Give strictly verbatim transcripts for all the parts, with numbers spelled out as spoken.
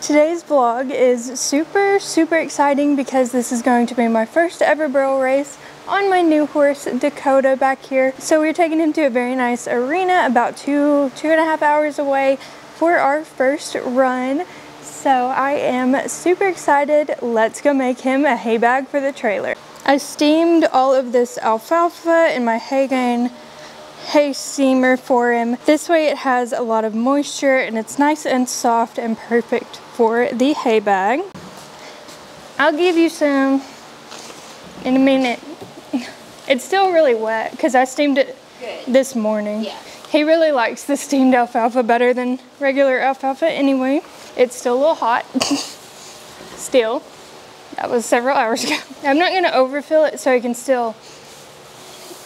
Today's vlog is super, super exciting because this is going to be my first ever barrel race on my new horse, Dakota, back here. So we're taking him to a very nice arena about two, two and a half hours away for our first run. So I am super excited. Let's go make him a hay bag for the trailer. I steamed all of this alfalfa in my Haygain hay steamer for him. This way it has a lot of moisture and it's nice and soft and perfect for the hay bag. I'll give you some in a minute. It's still really wet because I steamed it Good. This morning. Yeah. He really likes the steamed alfalfa better than regular alfalfa anyway. It's still a little hot. Still. That was several hours ago. I'm not going to overfill it so he can still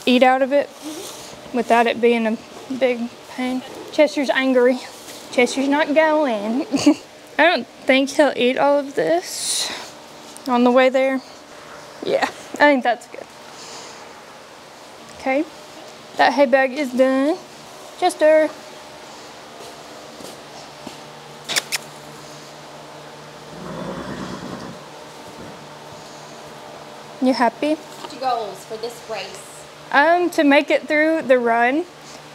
eat out of it. Mm-hmm. Without it being a big pain. Chester's angry. Chester's not going. I don't think he'll eat all of this on the way there. Yeah, I think that's good. Okay, that hay bag is done. Chester. You happy? What's your goals for this race? Um, to make it through the run,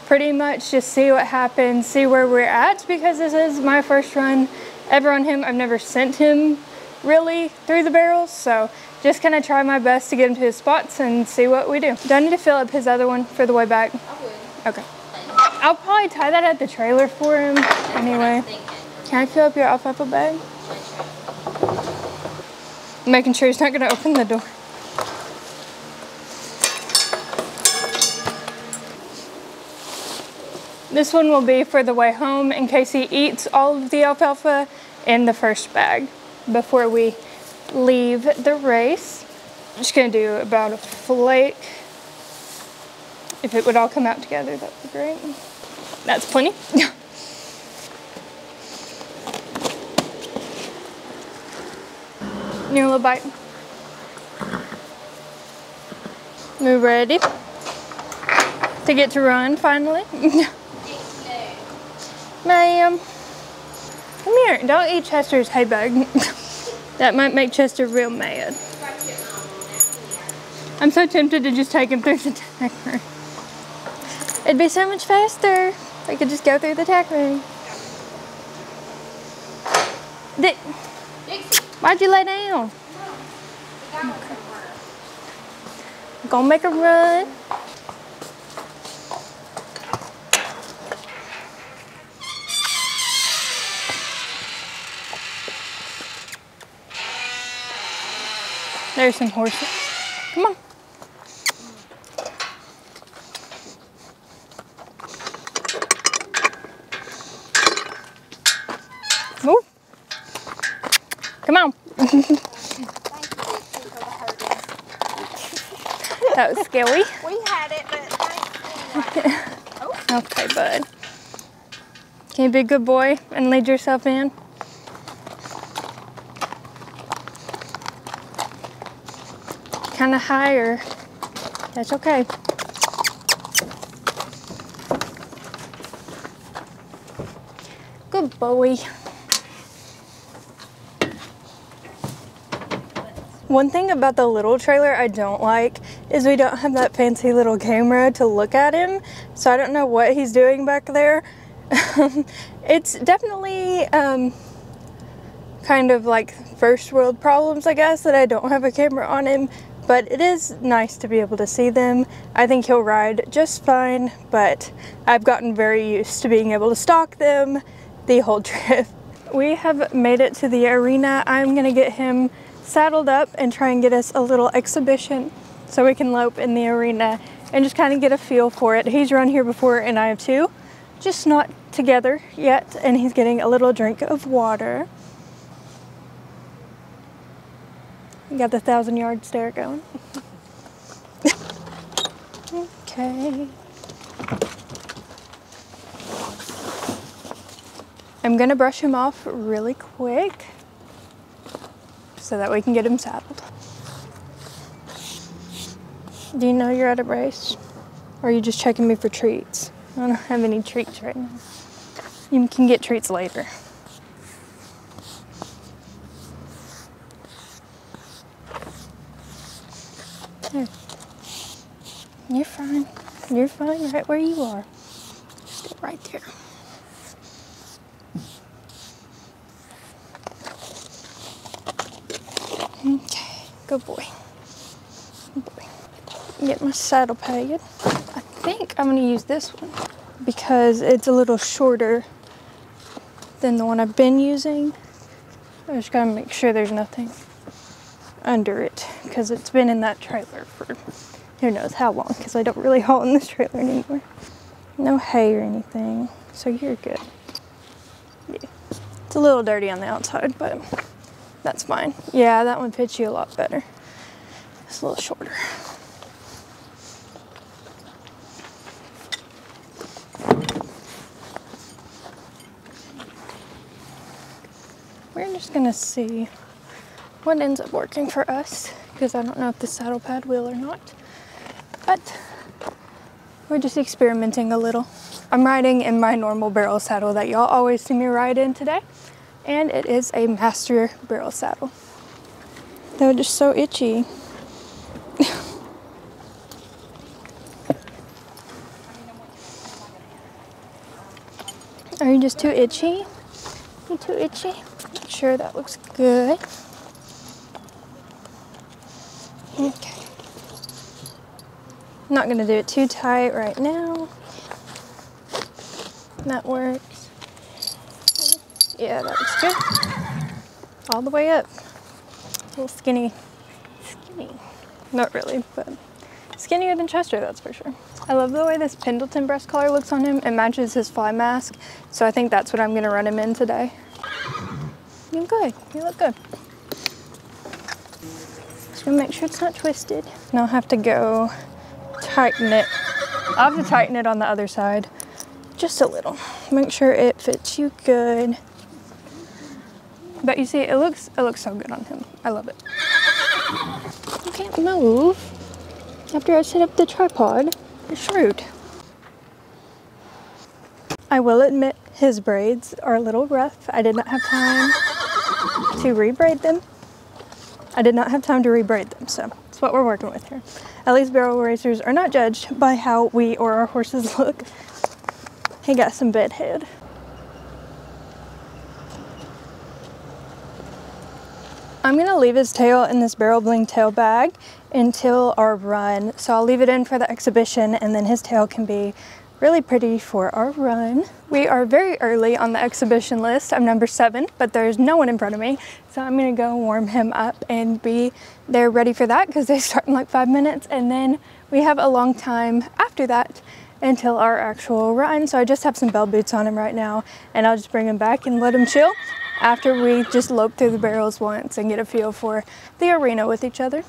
pretty much just see what happens, see where we're at, because this is my first run ever on him. I've never sent him really through the barrels, so just kind of try my best to get him to his spots and see what we do. Do I need to fill up his other one for the way back? I would. Okay. I'll probably tie that at the trailer for him anyway. Can I fill up your alfalfa bag? Making sure he's not going to open the door. This one will be for the way home in case he eats all of the alfalfa in the first bag before we leave the race. I'm just gonna do about a flake. If it would all come out together, that'd be great. That's plenty. Need a little bite. You ready to get to run finally? Ma'am, come here, don't eat Chester's hay bag. That might make Chester real mad. I'm so tempted to just take him through the tack room. It'd be so much faster if I could just go through the tack room. Did, why'd you lay down? Okay. I'm gonna make a run. There's some horses. Come on. Ooh. Come on. That was scary. We had it, but thanks. Okay. Okay, bud. Can you be a good boy and lead yourself in? Kind of higher. That's okay. Good boy. One thing about the little trailer I don't like is we don't have that fancy little camera to look at him, so I don't know what he's doing back there. It's definitely um, kind of like first world problems, I guess, that I don't have a camera on him. But it is nice to be able to see them. I think he'll ride just fine, but I've gotten very used to being able to stalk them the whole trip. We have made it to the arena. I'm gonna get him saddled up and try and get us a little exhibition so we can lope in the arena and just kind of get a feel for it. He's run here before and I have too, just not together yet, and he's getting a little drink of water. You got the thousand yard stare going. Okay. I'm gonna brush him off really quick so that we can get him saddled. Do you know you're at a race? Or are you just checking me for treats? I don't have any treats right now. You can get treats later. there. You're fine. You're fine right where you are. Stay right there. Okay, good boy. Good boy. Get my saddle pad. I think I'm gonna use this one because it's a little shorter than the one I've been using. I just gotta make sure there's nothing under it because it's been in that trailer for who knows how long, because I don't really haul in this trailer anymore. No hay or anything, so you're good. Yeah. It's a little dirty on the outside, but that's fine. Yeah, that one fits you a lot better. It's a little shorter. We're just gonna see what ends up working for us, because I don't know if the saddle pad will or not. But we're just experimenting a little. I'm riding in my normal barrel saddle that y'all always see me ride in today, and it is a Master barrel saddle. They're just so itchy. Are you just too itchy? You too itchy? Make sure that looks good. Okay. Not gonna do it too tight right now. That works. Yeah, that looks good. All the way up. A little skinny, skinny. Not really, but skinnier than Chester, that's for sure. I love the way this Pendleton breast collar looks on him. It matches his fly mask. So I think that's what I'm gonna run him in today. You're good, you look good. Just gonna make sure it's not twisted. Now I have to go tighten it. I'll have to tighten it on the other side just a little. Make sure it fits you good. But you see, it looks it looks so good on him. I love it. You can't move after I set up the tripod. You're shrewd. I will admit his braids are a little rough. I did not have time to rebraid them. I did not have time to rebraid them, so that's what we're working with here. At least barrel racers are not judged by how we or our horses look. He got some bed head. I'm gonna leave his tail in this barrel bling tail bag until our run. So I'll leave it in for the exhibition, and then his tail can be really pretty for our run. We are very early on the exhibition list. I'm number seven, but there's no one in front of me. So I'm gonna go warm him up and be there ready for that, because they start in like five minutes. And then we have a long time after that until our actual run. So I just have some bell boots on him right now, and I'll just bring him back and let him chill after we just lope through the barrels once and get a feel for the arena with each other.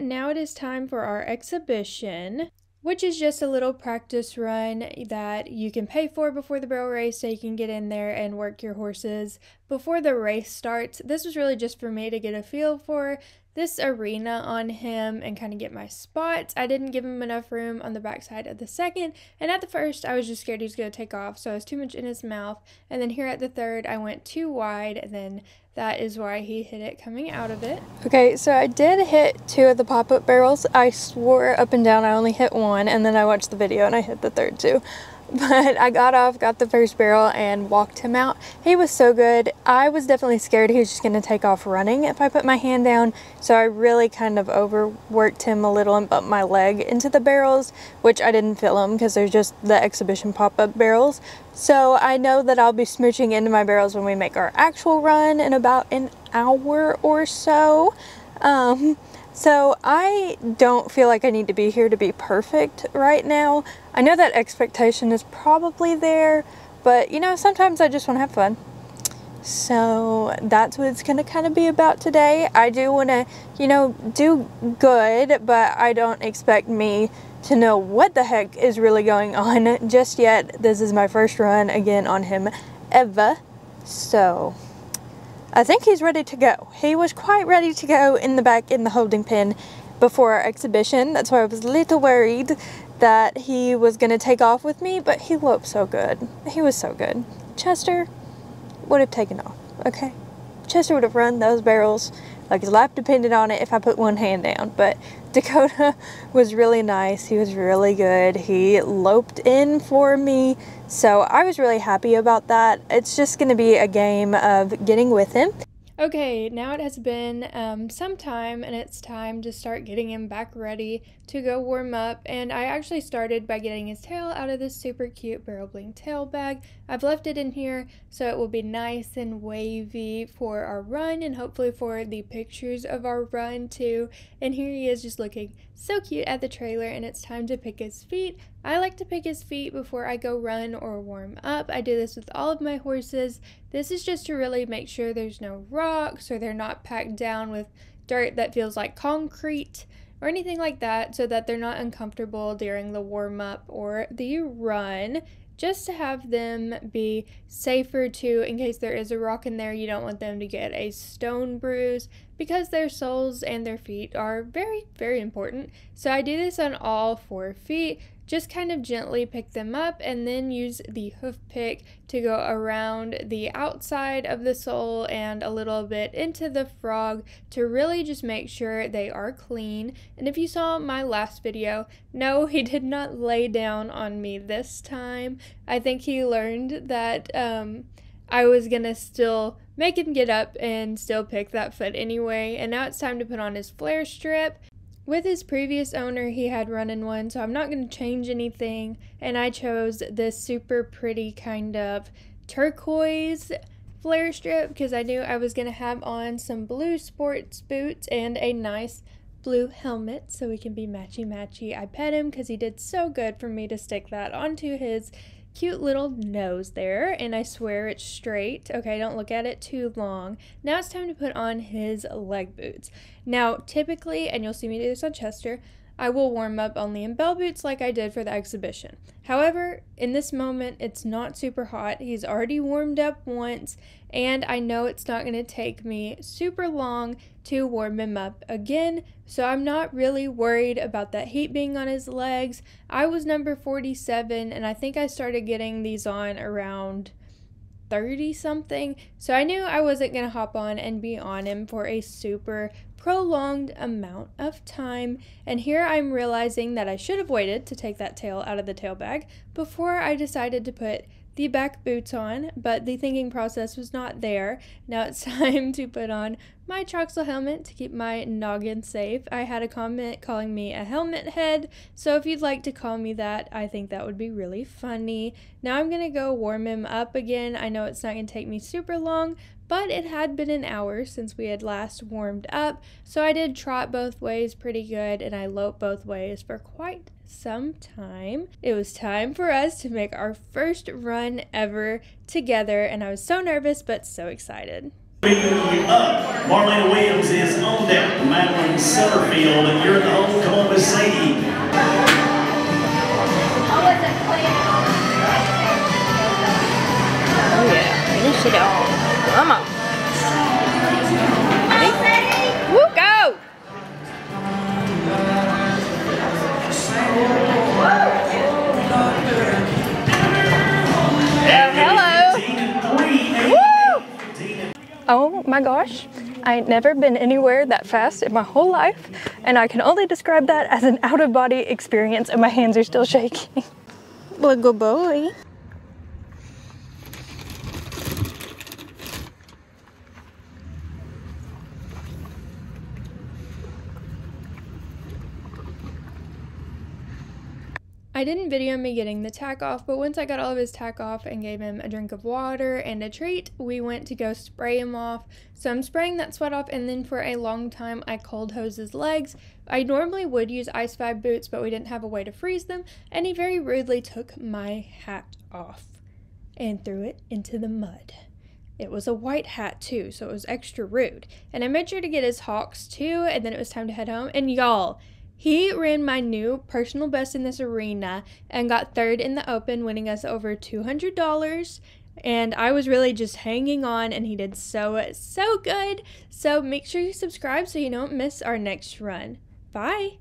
Now it is time for our exhibition. which is just a little practice run that you can pay for before the barrel race so you can get in there and work your horses before the race starts. This was really just for me to get a feel for this arena on him and kind of get my spots. I didn't give him enough room on the backside of the second, and at the first I was just scared he was going to take off, so I was too much in his mouth, and then here at the third I went too wide, and then that is why he hit it coming out of it. Okay, so I did hit two of the pop-up barrels. I swore up and down I only hit one, and then I watched the video and I hit the third too. But I got off, got the first barrel, and walked him out. He was so good. I was definitely scared he was just going to take off running if I put my hand down. So I really kind of overworked him a little and bumped my leg into the barrels, which I didn't feel them because they're just the exhibition pop-up barrels. So I know that I'll be smooching into my barrels when we make our actual run in about an hour or so. Um... So I don't feel like I need to be here to be perfect right now. I know that expectation is probably there, but you know, sometimes I just want to have fun. So that's what it's going to kind of be about today. I do want to, you know, do good, but I don't expect me to know what the heck is really going on just yet. This is my first run again on him ever. So I think he's ready to go. He was quite ready to go in the back in the holding pen before our exhibition. That's why I was a little worried that he was going to take off with me, but he loped so good. He was so good. Chester would have taken off, okay? Chester would have run those barrels like his life depended on it if I put one hand down, but Dakota was really nice. He was really good. He loped in for me, so I was really happy about that. It's just going to be a game of getting with him. Okay, now it has been um, some time, and it's time to start getting him back ready to go warm up. And I actually started by getting his tail out of this super cute barrel bling tail bag. I've left it in here so it will be nice and wavy for our run and hopefully for the pictures of our run too. And here he is just looking so cute at the trailer, and it's time to pick his feet. I like to pick his feet before I go run or warm up. I do this with all of my horses. This is just to really make sure there's no rocks or they're not packed down with dirt that feels like concrete or anything like that, so that they're not uncomfortable during the warm up or the run, just to have them be safer too in case there is a rock in there. You don't want them to get a stone bruise because their soles and their feet are very, very important. So I do this on all four feet. Just kind of gently pick them up and then use the hoof pick to go around the outside of the sole and a little bit into the frog to really just make sure they are clean. And if you saw my last video, no, he did not lay down on me this time. I think he learned that um, I was gonna still make him get up and still pick that foot anyway. And now it's time to put on his flare strip. With his previous owner, he had run in one, so I'm not going to change anything, and I chose this super pretty kind of turquoise flare strip because I knew I was going to have on some blue sports boots and a nice blue helmet so we can be matchy-matchy. I pet him because he did so good for me to stick that onto his cute little nose there, and I swear it's straight. Okay, don't look at it too long. Now it's time to put on his leg boots. Now, typically, and you'll see me do this on Chester, I will warm up only in bell boots like I did for the exhibition. However, in this moment, it's not super hot. He's already warmed up once, and I know it's not going to take me super long to warm him up again, so I'm not really worried about that heat being on his legs. I was number forty-seven, and I think I started getting these on around thirty something, so I knew I wasn't going to hop on and be on him for a super prolonged amount of time. And here I'm realizing that I should have waited to take that tail out of the tail bag before I decided to put the back boots on, but the thinking process was not there. Now it's time to put on my Troxel helmet to keep my noggin safe. I had a comment calling me a helmet head, so if you'd like to call me that, I think that would be really funny. Now I'm gonna go warm him up again. I know it's not gonna take me super long, but it had been an hour since we had last warmed up, so I did trot both ways pretty good, and I loped both ways for quite some time. It was time for us to make our first run ever together, and I was so nervous but so excited. Up. Marlena Williams is on deck. Madeline Sutterfield, and you're at the home. Come on, Miss Sadie. my gosh, I ain't never been anywhere that fast in my whole life, and I can only describe that as an out-of-body experience, and my hands are still shaking. Well, good boy. I didn't video me getting the tack off, but once I got all of his tack off and gave him a drink of water and a treat, we went to go spray him off. So I'm spraying that sweat off, and then for a long time I cold hose his legs. I normally would use Ice Five boots, but we didn't have a way to freeze them, and he very rudely took my hat off and threw it into the mud. It was a white hat too, so it was extra rude. And I made sure to get his hocks too, and then it was time to head home, and y'all, he ran my new personal best in this arena and got third in the open, winning us over two hundred dollars. And I was really just hanging on, and he did so, so good. So make sure you subscribe so you don't miss our next run. Bye!